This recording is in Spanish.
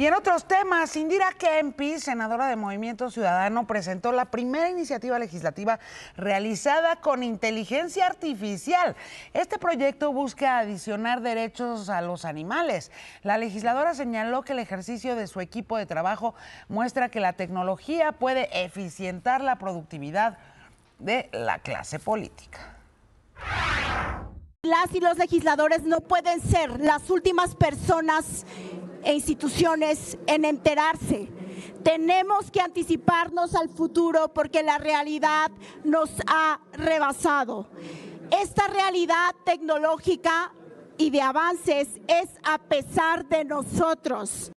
Y en otros temas, Indira Kempis, senadora de Movimiento Ciudadano, presentó la primera iniciativa legislativa realizada con inteligencia artificial. Este proyecto busca adicionar derechos a los animales. La legisladora señaló que el ejercicio de su equipo de trabajo muestra que la tecnología puede eficientar la productividad de la clase política. Las y los legisladores no pueden ser las últimas personas e instituciones en enterarse. Tenemos que anticiparnos al futuro porque la realidad nos ha rebasado. Esta realidad tecnológica y de avances es a pesar de nosotros.